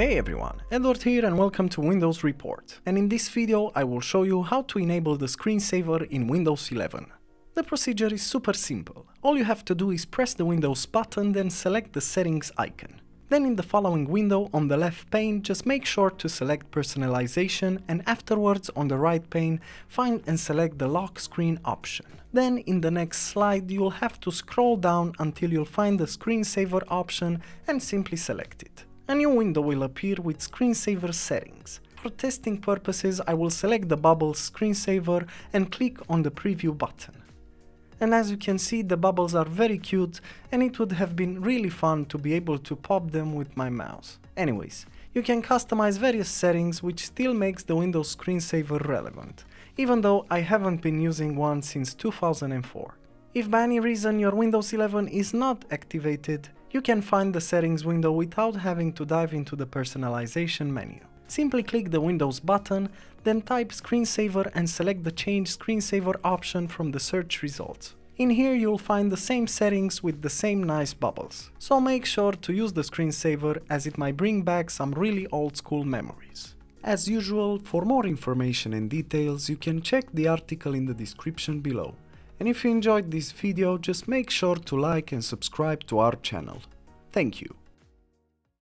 Hey everyone, Edward here and welcome to Windows Report. And in this video I will show you how to enable the screensaver in Windows 11. The procedure is super simple. All you have to do is press the Windows button, then select the settings icon. Then in the following window on the left pane, just make sure to select personalization, and afterwards on the right pane, find and select the lock screen option. Then in the next slide you'll have to scroll down until you'll find the screensaver option and simply select it. A new window will appear with screensaver settings. For testing purposes, I will select the bubble screensaver and click on the preview button. And as you can see, the bubbles are very cute and it would have been really fun to be able to pop them with my mouse. Anyways, you can customize various settings, which still makes the Windows screensaver relevant, even though I haven't been using one since 2004. If by any reason your Windows 11 is not activated, you can find the settings window without having to dive into the personalization menu. Simply click the Windows button, then type screensaver and select the change screensaver option from the search results. In here you'll find the same settings with the same nice bubbles. So make sure to use the screensaver, as it might bring back some really old school memories. As usual, for more information and details you can check the article in the description below. And if you enjoyed this video, just make sure to like and subscribe to our channel. Thank you.